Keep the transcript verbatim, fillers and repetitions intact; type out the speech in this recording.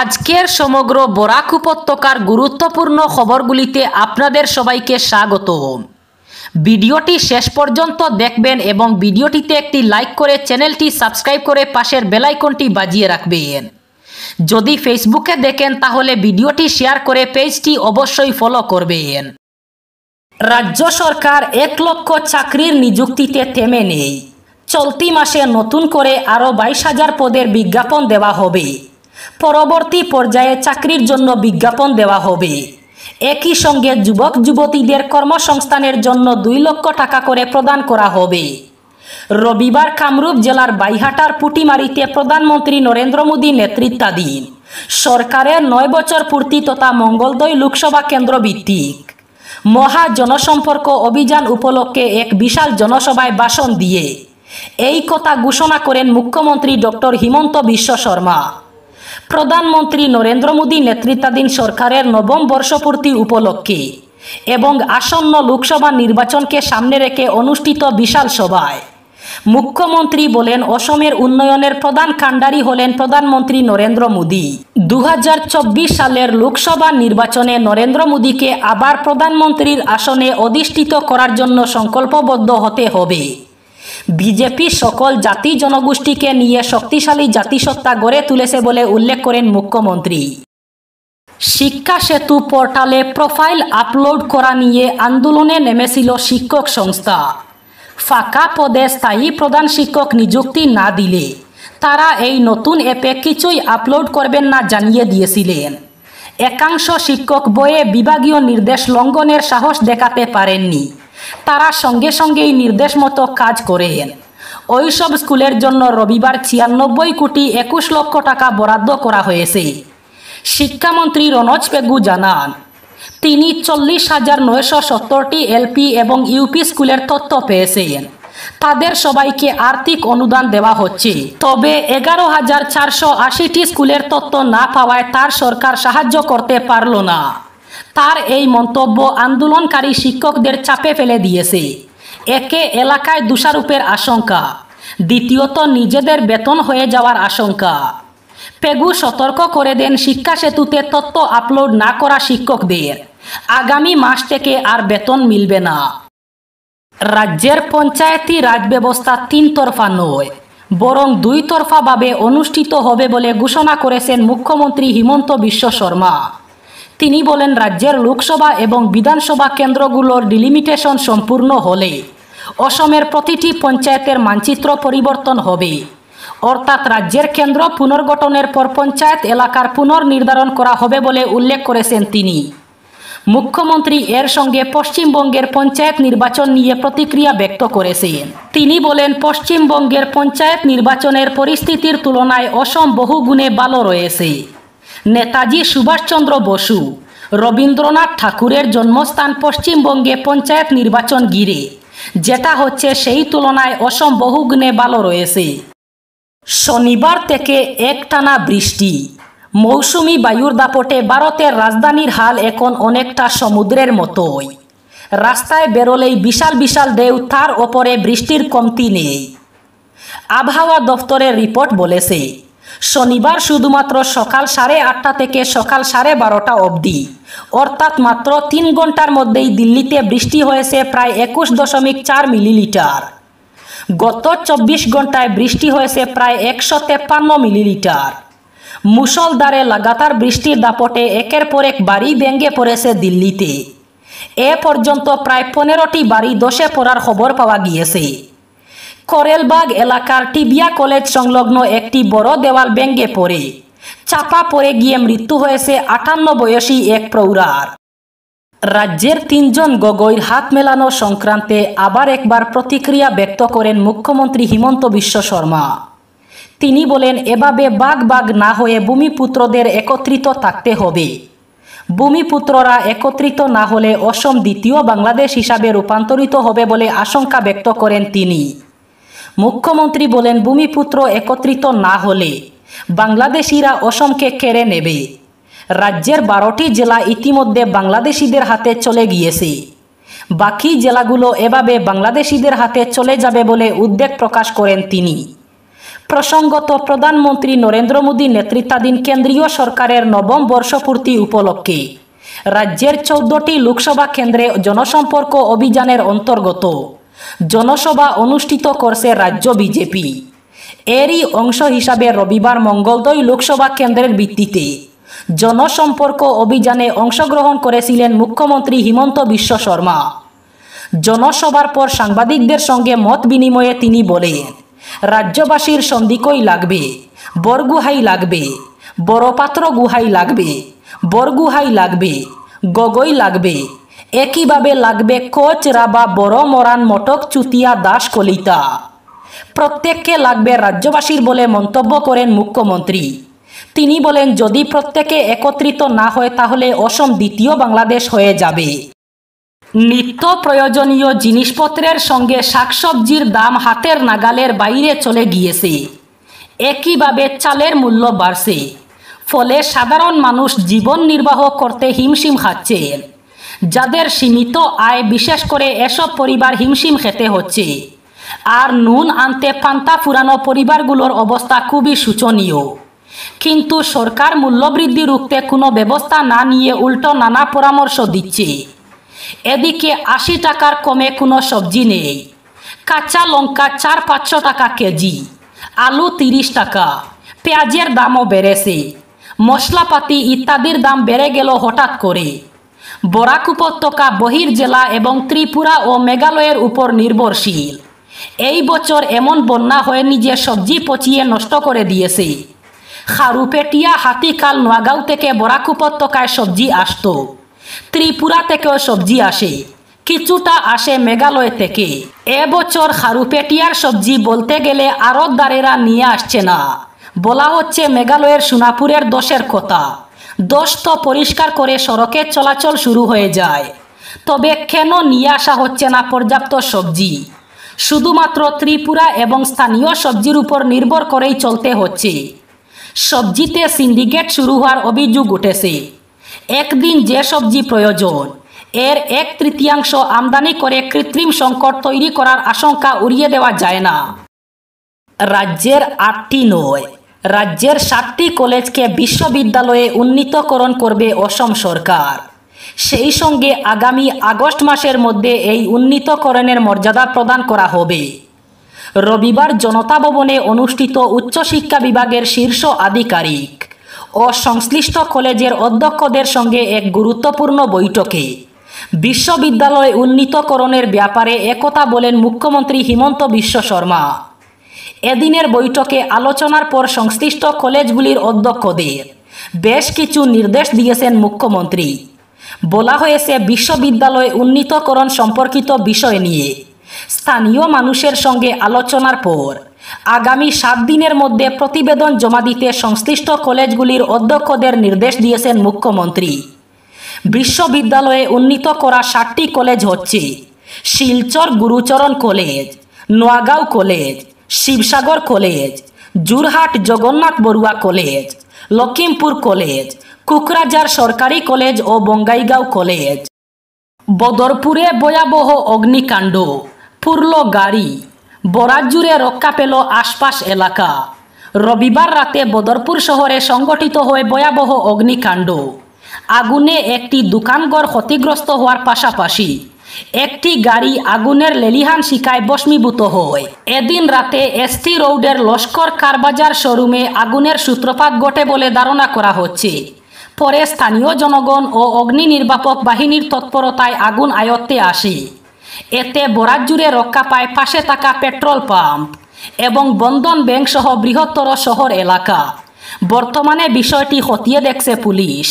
আজকের সমগ্র বরাক উপত্যকার গুরুত্বপূর্ণ খবরগুলিতে আপনাদের সবাইকে স্বাগত। ভিডিওটি শেষ পর্যন্ত দেখবেন এবং ভিডিওটিতে একটি লাইক করে চ্যানেলটি সাবস্ক্রাইব করে পাশের বেল আইকনটি বাজিয়ে রাখবেন। যদি ফেসবুকে দেখেন তাহলে ভিডিওটি শেয়ার করে পেজটি অবশ্যই ফলো করবেন। রাজ্য সরকার এক লক্ষ চাকরির নিযুক্তিতে থেমে নেই। চলতি মাসে নতুন করে আরও বাইশ হাজার পদের বিজ্ঞাপন দেওয়া হবে। পরবর্তী পর্যায়ে চাকরির জন্য বিজ্ঞাপন দেওয়া হবে। একই সঙ্গে যুবক যুবতীদের কর্মসংস্থানের জন্য দুই লক্ষ টাকা করে প্রদান করা হবে। রবিবার কামরূপ জেলার বাইহাটার পুটিমারিতে প্রধানমন্ত্রী নরেন্দ্র মোদী নেতৃত্বাধীন সরকারের নয় বছর পূর্তি তথা মঙ্গলদৈ লোকসভা কেন্দ্র ভিত্তিক মহা জনসম্পর্ক অভিযান উপলক্ষে এক বিশাল জনসভায় ভাষণ দিয়ে এই কথা ঘোষণা করেন মুখ্যমন্ত্রী ডক্টর হিমন্ত বিশ্ব শর্মা। প্রধানমন্ত্রী নরেন্দ্র মোদী নেতৃত্বাধীন সরকারের নবম বর্ষপূর্তি উপলক্ষে এবং আসন্ন লোকসভা নির্বাচনকে সামনে রেখে অনুষ্ঠিত বিশাল সভায় মুখ্যমন্ত্রী বলেন, অসমের উন্নয়নের প্রধান কাণ্ডারি হলেন প্রধানমন্ত্রী নরেন্দ্র মোদী। দু হাজার চব্বিশ সালের লোকসভা নির্বাচনে নরেন্দ্র মোদীকে আবার প্রধানমন্ত্রীর আসনে অধিষ্ঠিত করার জন্য সংকল্পবদ্ধ হতে হবে। বিজেপি সকল জাতি জনগোষ্ঠীকে নিয়ে শক্তিশালী জাতিসত্তা গড়ে তুলেছে বলে উল্লেখ করেন মুখ্যমন্ত্রী। শিক্ষা সেতু পোর্টালে প্রোফাইল আপলোড করা নিয়ে আন্দোলনে নেমেছিল শিক্ষক সংস্থা। ফাঁকা পদে স্থায়ী প্রধান শিক্ষক নিযুক্তি না দিলে তারা এই নতুন অ্যাপে কিছুই আপলোড করবেন না জানিয়ে দিয়েছিলেন। একাংশ শিক্ষক বয়ে বিভাগীয় নির্দেশ লঙ্ঘনের সাহস দেখাতে পারেননি, তারা সঙ্গে সঙ্গেই নির্দেশ মতো কাজ করেন। ওইসব স্কুলের জন্য রবিবার ছিয়ানব্বই কোটি একুশ লক্ষ টাকা বরাদ্দ করা হয়েছে। শিক্ষামন্ত্রী রঞ্জ পেগু জানান, তিনি চল্লিশ হাজার নয়শো সত্তরটি এলপি এবং ইউপি স্কুলের তথ্য পেয়েছেন। তাদের সবাইকে আর্থিক অনুদান দেওয়া হচ্ছে। তবে এগারো হাজার চারশো আশিটি স্কুলের তথ্য না পাওয়ায় তার সরকার সাহায্য করতে পারল না। তার এই মন্তব্য আন্দোলনকারী শিক্ষকদের চাপে ফেলে দিয়েছে। একে এলাকায় দোষারোপের আশঙ্কা, দ্বিতীয়ত নিজেদের বেতন হয়ে যাওয়ার আশঙ্কা। পেগু সতর্ক করে দেন, শিক্ষা সেতুতে তথ্য আপলোড না করা শিক্ষকদের আগামী মাস থেকে আর বেতন মিলবে না। রাজ্যের পঞ্চায়েতি রাজ ব্যবস্থা তিন তরফা নয়, বরং দুই তরফাভাবে অনুষ্ঠিত হবে বলে ঘোষণা করেছেন মুখ্যমন্ত্রী হিমন্ত বিশ্ব শর্মা। তিনি বলেন, রাজ্যের লোকসভা এবং বিধানসভা কেন্দ্রগুলোর ডিলিমিটেশন সম্পূর্ণ হলে অসমের প্রতিটি পঞ্চায়েতের মানচিত্র পরিবর্তন হবে। অর্থাৎ রাজ্যের কেন্দ্র পুনর্গঠনের পর পঞ্চায়েত এলাকার পুনর্নির্ধারণ করা হবে বলে উল্লেখ করেছেন তিনি। মুখ্যমন্ত্রী এর সঙ্গে পশ্চিমবঙ্গের পঞ্চায়েত নির্বাচন নিয়ে প্রতিক্রিয়া ব্যক্ত করেছেন। তিনি বলেন, পশ্চিমবঙ্গের পঞ্চায়েত নির্বাচনের পরিস্থিতির তুলনায় অসম বহু গুণে ভালো রয়েছে। নেতাজি সুভাষচন্দ্র বসু, রবীন্দ্রনাথ ঠাকুরের জন্মস্থান পশ্চিমবঙ্গে পঞ্চায়েত নির্বাচন ঘিরে যেটা হচ্ছে সেই তুলনায় অসম বহুগুণে ভালো রয়েছে। শনিবার থেকে একটানা বৃষ্টি, মৌসুমি বায়ুর দাপটে ভারতের রাজধানীর হাল এখন অনেকটা সমুদ্রের মতোই। রাস্তায় বেরোলেই বিশাল বিশাল ঢেউ, তার ওপরে বৃষ্টির কমতি নেই। আবহাওয়া দফতরের রিপোর্ট বলেছে, শনিবার শুধুমাত্র সকাল সাড়ে আটটা থেকে সকাল সাড়ে বারোটা অবধি অর্থাৎ মাত্র তিন ঘন্টার মধ্যেই দিল্লিতে বৃষ্টি হয়েছে প্রায় একুশ দশমিক চার মিলিলিটার। গত চব্বিশ ঘন্টায় বৃষ্টি হয়েছে প্রায় একশো তেপ্পান্ন মিলিলিটার। মুষলধারে লাগাতার বৃষ্টির দাপটে একের পর এক বাড়ি ভেঙে পড়েছে দিল্লিতে। এ পর্যন্ত প্রায় পনেরোটি বাড়ি ধসে পড়ার খবর পাওয়া গিয়েছে। করেলবাগ এলাকার টিবিয়া কলেজ সংলগ্ন একটি বড় দেওয়াল ভেঙে পড়ে চাপা পড়ে গিয়ে মৃত্যু হয়েছে আটান্ন বয়সী এক প্রৌঢ়ার। রাজ্যের তিনজন গগৈর হাত মেলানো সংক্রান্তে আবার একবার প্রতিক্রিয়া ব্যক্ত করেন মুখ্যমন্ত্রী হিমন্ত বিশ্ব শর্মা। তিনি বলেন, এভাবে বাঘ বাঘ না হয়ে ভূমিপুত্রদের একত্রিত থাকতে হবে। ভূমিপুত্ররা একত্রিত না হলে অসম দ্বিতীয় বাংলাদেশ হিসাবে রূপান্তরিত হবে বলে আশঙ্কা ব্যক্ত করেন তিনি। মুখ্যমন্ত্রী বলেন, ভূমিপুত্র একত্রিত না হলে বাংলাদেশিরা অসমকে কেড়ে নেবে। রাজ্যের বারোটি জেলা ইতিমধ্যে বাংলাদেশিদের হাতে চলে গিয়েছে। বাকি জেলাগুলো এভাবে বাংলাদেশিদের হাতে চলে যাবে বলে উদ্বেগ প্রকাশ করেন তিনি। প্রসঙ্গত প্রধানমন্ত্রী নরেন্দ্র মোদী নেতৃত্বাধীন কেন্দ্রীয় সরকারের নবম বর্ষপূর্তি উপলক্ষে রাজ্যের চৌদ্দটি লোকসভা কেন্দ্রে জনসম্পর্ক অভিযানের অন্তর্গত জনসভা অনুষ্ঠিত করছে রাজ্য বিজেপি। এরই অংশ হিসাবে রবিবার মঙ্গলদৈ লোকসভা কেন্দ্রের ভিত্তিতে জনসম্পর্ক অভিযানে অংশগ্রহণ করেছিলেন মুখ্যমন্ত্রী হিমন্ত বিশ্ব শর্মা। জনসভার পর সাংবাদিকদের সঙ্গে মত বিনিময়ে তিনি বলেন, রাজ্যবাসীর সন্দিকই লাগবে, বরগুহাই লাগবে, বড়পাত্র গুহাই লাগবে, বরগুহাই লাগবে, গগৈ লাগবে, একইভাবে লাগবে কোচ রাবা বড় মরান মটক চুতিয়া দাস কলিতা, প্রত্যেককে লাগবে রাজ্যবাসীর বলে মন্তব্য করেন মুখ্যমন্ত্রী। তিনি বলেন, যদি প্রত্যেকে একত্রিত না হয় তাহলে অসম দ্বিতীয় বাংলাদেশ হয়ে যাবে। নিত্য প্রয়োজনীয় জিনিসপত্রের সঙ্গে শাকসবজির দাম হাতের নাগালের বাইরে চলে গিয়েছে, একইভাবে চালের মূল্য বাড়ছে, ফলে সাধারণ মানুষ জীবন নির্বাহ করতে হিমশিম খাচ্ছেন। যাদের সীমিত আয়, বিশেষ করে এসব পরিবার হিমশিম খেতে হচ্ছে। আর নুন আনতে পান্তা ফুরানো পরিবারগুলোর অবস্থা খুবই শোচনীয়। কিন্তু সরকার মূল্যবৃদ্ধি রুখতে কোনো ব্যবস্থা না নিয়ে উল্টো নানা পরামর্শ দিচ্ছে। এদিকে আশি টাকার কমে কোনো সবজি নেই। কাঁচা লঙ্কা চার পাঁচশো টাকা কেজি, আলু তিরিশ টাকা, পেঁয়াজের দামও বেড়েছে, মশলাপাতি ইত্যাদির দাম বেড়ে গেল হঠাৎ করে। বরাক উপত্যকা, বহির জেলা এবং ত্রিপুরা ও মেঘালয়ের উপর নির্ভরশীল। এই বছর এমন বন্যা হয়নি যে সবজি পচিয়ে নষ্ট করে দিয়েছে। খারুপেটিয়া, হাতিকাল, নোয়াগাঁও থেকে বরাক উপত্যকায় সবজি আসত, ত্রিপুরা থেকেও সবজি আসে, কিছুটা আসে মেঘালয় থেকে। এবছর খারুপেটিয়ার সবজি বলতে গেলে আড়তদারেরা নিয়ে আসছে না, বলা হচ্ছে মেঘালয়ের সোনাপুরের দশের কথা। দশ তো পরিষ্কার করে সড়কে চলাচল শুরু হয়ে যায়, তবে কেন নিয়ে আসা হচ্ছে না পর্যাপ্ত সবজি? শুধুমাত্র ত্রিপুরা এবং স্থানীয় সবজির উপর নির্ভর করেই চলতে হচ্ছে। সবজিতে সিন্ডিকেট শুরু হওয়ার অভিযোগ উঠেছে। একদিন যে সবজি প্রয়োজন এর এক তৃতীয়াংশ আমদানি করে কৃত্রিম সংকট তৈরি করার আশঙ্কা উড়িয়ে দেওয়া যায় না। রাজ্যের আটটি নয়, রাজ্যের সাতটি কলেজকে বিশ্ববিদ্যালয়ে উন্নীতকরণ করবে অসম সরকার। সেই সঙ্গে আগামী আগস্ট মাসের মধ্যে এই উন্নীতকরণের মর্যাদা প্রদান করা হবে। রবিবার জনতা ভবনে অনুষ্ঠিত উচ্চশিক্ষা বিভাগের শীর্ষ আধিকারিক ও সংশ্লিষ্ট কলেজের অধ্যক্ষদের সঙ্গে এক গুরুত্বপূর্ণ বৈঠকে বিশ্ববিদ্যালয় উন্নীতকরণের ব্যাপারে একথা বলেন মুখ্যমন্ত্রী হিমন্ত বিশ্ব শর্মা। এদিনের বৈঠকে আলোচনার পর সংশ্লিষ্ট কলেজগুলির অধ্যক্ষদের বেশ কিছু নির্দেশ দিয়েছেন মুখ্যমন্ত্রী। বলা হয়েছে, বিশ্ববিদ্যালয় উন্নীতকরণ সম্পর্কিত বিষয় নিয়ে স্থানীয় মানুষের সঙ্গে আলোচনার পর আগামী সাত দিনের মধ্যে প্রতিবেদন জমা দিতে সংশ্লিষ্ট কলেজগুলির অধ্যক্ষদের নির্দেশ দিয়েছেন মুখ্যমন্ত্রী। বিশ্ববিদ্যালয়ে উন্নীত করা সাতটি কলেজ হচ্ছে Silchar Gurucharan college, Nowgong college, Sivasagar college, Jorhat Jagannath Barooah college, Lakhimpur college, Kokrajhar সরকারি কলেজ ও বঙ্গাই গাঁও কলেজ। বদরপুরে ভয়াবহ অগ্নিকাণ্ড, পুড়ল গাড়ি, বরাত জুড়ে রক্ষা পেল আশপাশ এলাকা। রবিবার রাতে বদরপুর শহরে সংগঠিত হয় ভয়াবহ অগ্নিকাণ্ড। আগুনে একটি দোকানঘর ক্ষতিগ্রস্ত হওয়ার পাশাপাশি একটি গাড়ি আগুনের লেলিহান শিখায় ভস্মীভূত হয়। এদিন রাতে এসটি রোডের লস্কর কারবাজার শোরুমে আগুনের সূত্রপাত ঘটে বলে ধারণা করা হচ্ছে। পরে স্থানীয় জনগণ ও অগ্নি নির্বাপক বাহিনীর তৎপরতায় আগুন আয়ত্তে আসে। এতে বরাত জুড়ে রক্ষা পায় পাশে থাকা পেট্রোল পাম্প এবং বন্ধন ব্যাংক সহ বৃহত্তর শহর এলাকা। বর্তমানে বিষয়টি খতিয়ে দেখছে পুলিশ।